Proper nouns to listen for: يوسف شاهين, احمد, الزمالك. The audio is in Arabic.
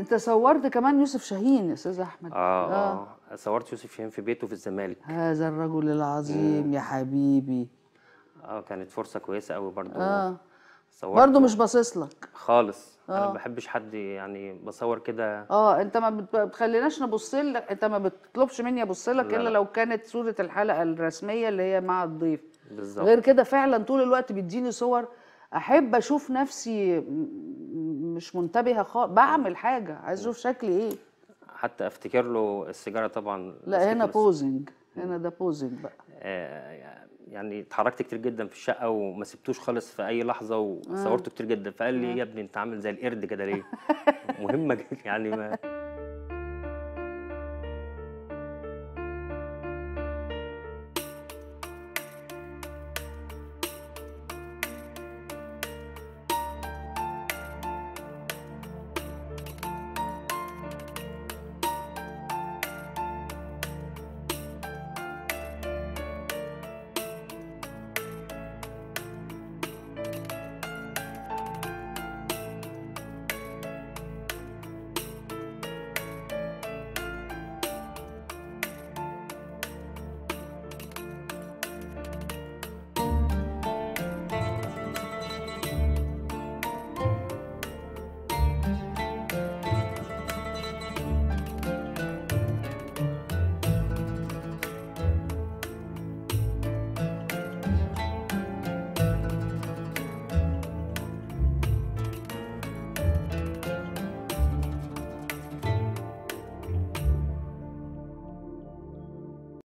انت صورت كمان يوسف شاهين يا استاذ احمد. صورت يوسف شاهين في بيته في الزمالك. هذا الرجل العظيم يا حبيبي. كانت فرصه كويسه قوي برضه. برضه مش باصص لك خالص. انا ما بحبش حد يعني بصور كده. انت ما بتخليناش نبص لك، انت ما بتطلبش مني ابص لك الا لو كانت صوره الحلقه الرسميه اللي هي مع الضيف بالظبط. غير كده فعلا طول الوقت بيديني صور احب اشوف نفسي مش منتبهه خالص، بعمل حاجه عايز اشوف شكلي ايه حتى افتكر له السيجاره طبعا. لا هنا بوزنج، هنا ده بوزنج بقى. يعني اتحركت كتير جدا في الشقه وما سبتوش خالص في اي لحظه وصورته كتير جدا، فقال لي يا ابني انت عامل زي القرد كده ليه؟ مهمه يعني ما